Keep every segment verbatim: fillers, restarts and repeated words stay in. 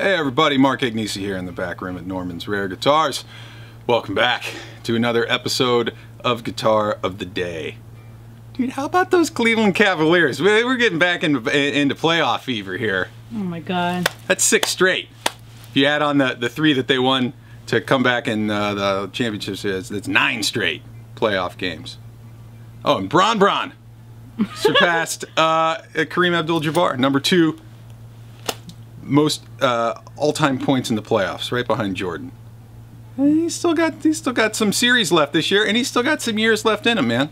Hey everybody, Mark Agnesi here in the back room at Norman's Rare Guitars. Welcome back to another episode of Guitar of the Day. Dude, how about those Cleveland Cavaliers? We're getting back into, into playoff fever here. Oh my god. That's six straight. If you add on the, the three that they won to come back in uh, the championship series, that's nine straight playoff games. Oh, and Bron Bron surpassed uh, Kareem Abdul-Jabbar, number two. Most uh, all-time points in the playoffs, right behind Jordan. And he's still got he's still got some series left this year, and he's still got some years left in him, man.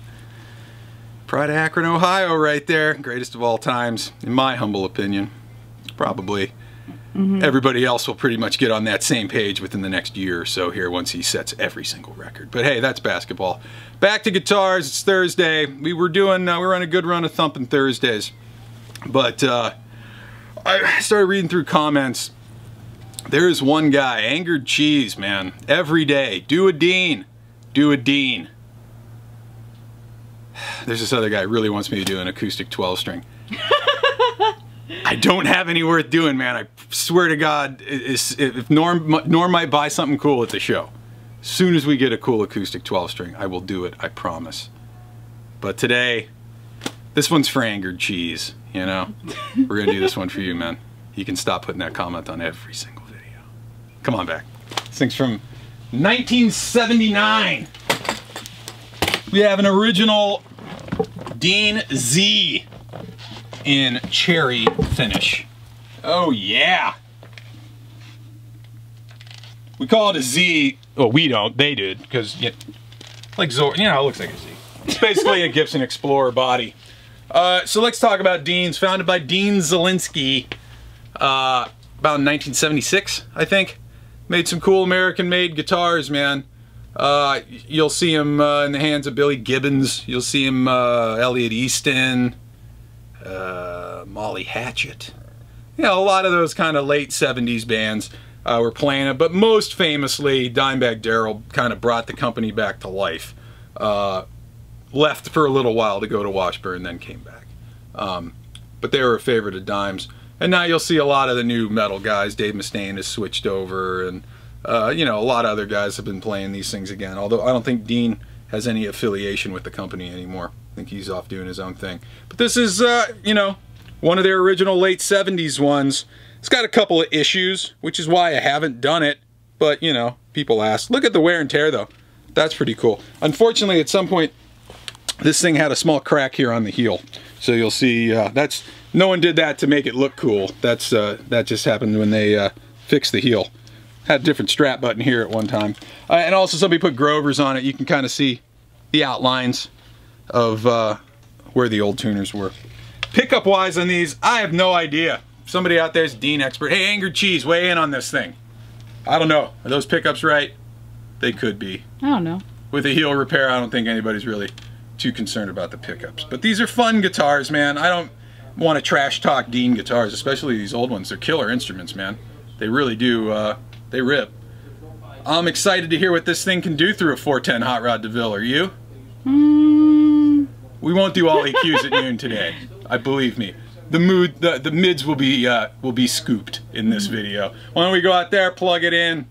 Pride of Akron, Ohio, right there. Greatest of all times, in my humble opinion. Probably mm-hmm. everybody else will pretty much get on that same page within the next year or so here once he sets every single record. But hey, that's basketball. Back to guitars. It's Thursday. We were doing uh, we were on a good run of thumping Thursdays, but. Uh, I started reading through comments. There is one guy, Angered Cheese, man. Every day, do a Dean, do a Dean. There's this other guy who really wants me to do an acoustic twelve string. I don't have any worth doing, man. I swear to God, if Norm, Norm might buy something cool at the show, as soon as we get a cool acoustic twelve string, I will do it, I promise. But today, this one's for Angered Cheese, you know? We're gonna do this one for you, man. You can stop putting that comment on every single video. Come on back. This thing's from nineteen seventy-nine. We have an original Dean Z in cherry finish. Oh yeah. We call it a Z, well we don't, they did, because yeah, like Zor, you know, it looks like a Z. It's basically a Gibson Explorer body. Uh, so let's talk about Deans, founded by Dean Zelinsky, uh, about nineteen seventy-six, I think. Made some cool American-made guitars, man. Uh, you'll see him uh, in the hands of Billy Gibbons. You'll see him, uh, Elliot Easton, uh, Molly Hatchet. You know, a lot of those kind of late seventies bands uh, were playing it, but most famously, Dimebag Darrell kind of brought the company back to life. Uh, left for a little while to go to Washburn, then came back. Um, but they were a favorite of Dime's. And now you'll see a lot of the new metal guys. Dave Mustaine has switched over, and uh, you know, a lot of other guys have been playing these things again, although I don't think Dean has any affiliation with the company anymore. I think he's off doing his own thing. But this is, uh, you know, one of their original late seventies ones. It's got a couple of issues, which is why I haven't done it, but you know, people ask. Look at the wear and tear though. That's pretty cool. Unfortunately, at some point, this thing had a small crack here on the heel, so you'll see uh, that's no one did that to make it look cool. That's uh, that just happened when they uh, fixed the heel. Had a different strap button here at one time, uh, and also somebody put Grovers on it. You can kind of see the outlines of uh, where the old tuners were. Pickup wise on these, I have no idea. Somebody out there's a Dean expert. Hey, Angered Cheese, weigh in on this thing. I don't know. Are those pickups right? They could be. I don't know. With a heel repair, I don't think anybody's really too concerned about the pickups. But these are fun guitars, man. I don't want to trash talk Dean guitars, especially these old ones. They're killer instruments, man. They really do, uh, they rip. I'm excited to hear what this thing can do through a four ten Hot Rod DeVille. Are you? Mm. We won't do all E Qs at noon today. I believe me. The mood, the, the mids will be uh, will be scooped in this video. Why don't we go out there, plug it in.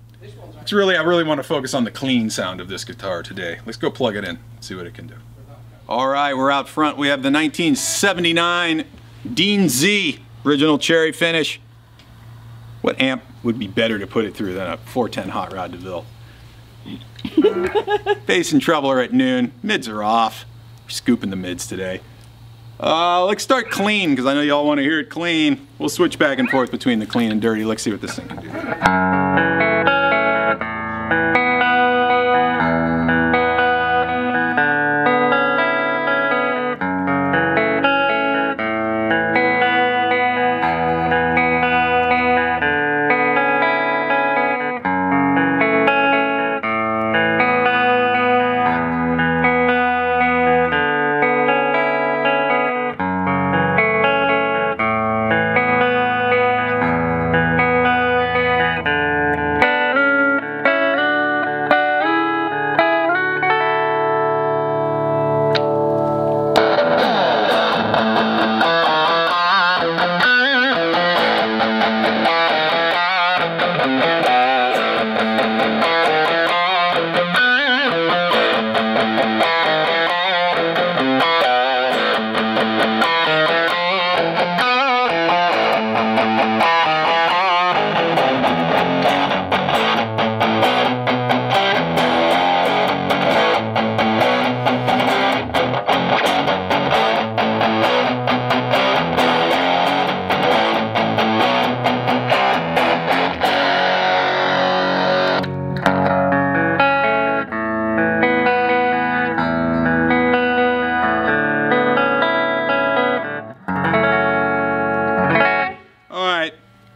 It's really, I really want to focus on the clean sound of this guitar today. Let's go plug it in, see what it can do. All right, we're out front. We have the nineteen seventy-nine Dean Z, original cherry finish. What amp would be better to put it through than a four ten Hot Rod DeVille? Facing Troubler at noon. Mids are off. We're scooping the mids today. Uh, let's start clean, because I know y'all want to hear it clean. We'll switch back and forth between the clean and dirty. Let's see what this thing can do.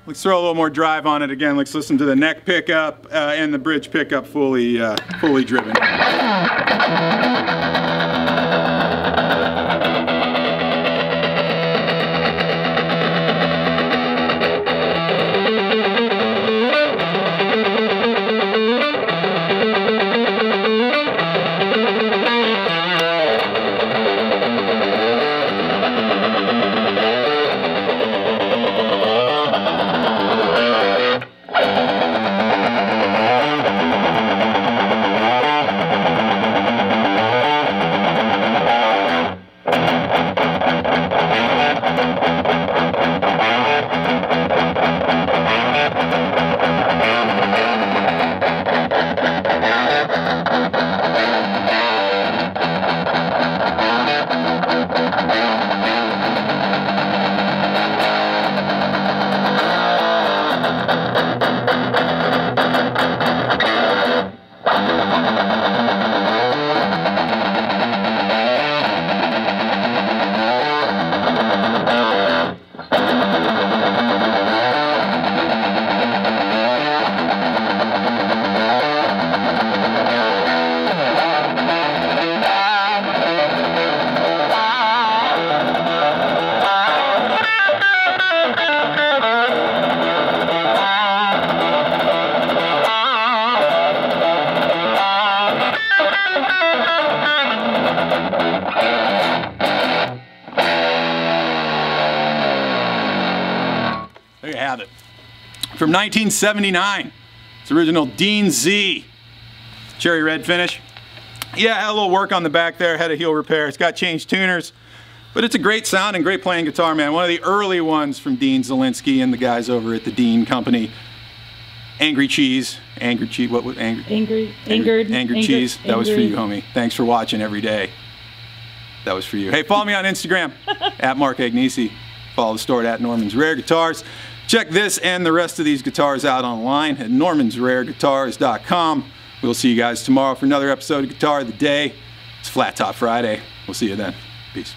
Let's throw a little more drive on it again. Let's listen to the neck pickup uh, and the bridge pickup fully, uh, fully driven. From nineteen seventy-nine, it's original Dean Z. Cherry red finish. Yeah, had a little work on the back there, had a heel repair. It's got changed tuners, but it's a great sound and great playing guitar, man. One of the early ones from Dean Zelinsky and the guys over at the Dean Company. Angered Cheese, Angered Cheese, what was Angered? Angered, Angered, Angered Cheese. That was for you, homie. Thanks for watching every day. That was for you. Hey, follow me on Instagram, at Mark Agnesi. Follow the store at Norman's Rare Guitars. Check this and the rest of these guitars out online at normans rare guitars dot com. We'll see you guys tomorrow for another episode of Guitar of the Day. It's Flat Top Friday. We'll see you then. Peace.